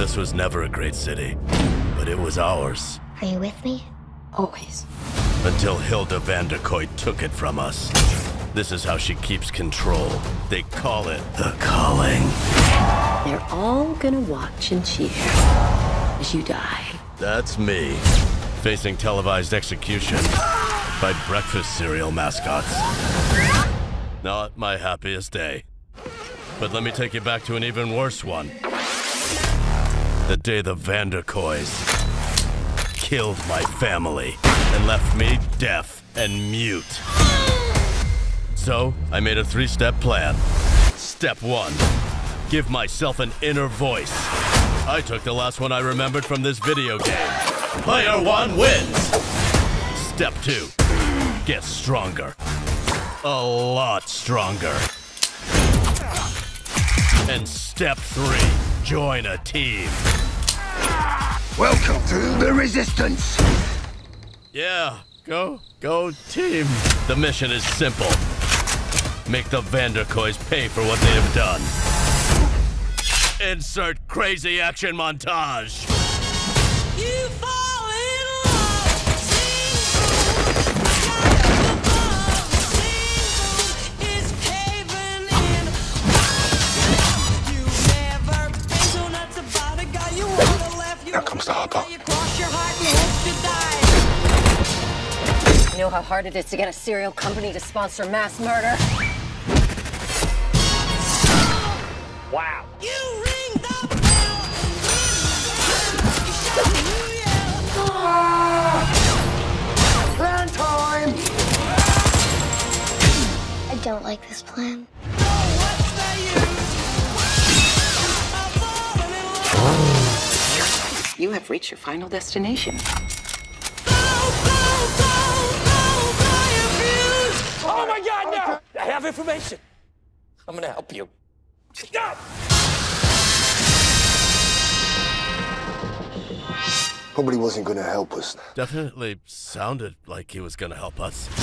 This was never a great city, but it was ours. Are you with me? Always. Until Hilda van der Koy took it from us. This is how she keeps control. They call it The Calling. They're all gonna watch and cheer as you die. That's me, facing televised execution by breakfast cereal mascots. Not my happiest day. But let me take you back to an even worse one. The day the Van der Koys killed my family and left me deaf and mute. So I made a three-step plan. Step one, give myself an inner voice. I took the last one I remembered from this video game. Player one wins. Step two, get stronger. A lot stronger. And step three, join a team. Welcome to the Resistance. Yeah, go team. The mission is simple. Make the Van der Koys pay for what they have done. Insert crazy action montage. You fall in love. Now comes the hopper. You know how hard it is to get a cereal company to sponsor mass murder? Wow. You ring the bell and you shout hallelujah. Plan time! I don't like this plan. So what's the use? You have reached your final destination. Go, go, go, go, oh my God, no! I have information. I'm gonna help you. Stop! Probably wasn't gonna help us. Definitely sounded like he was gonna help us.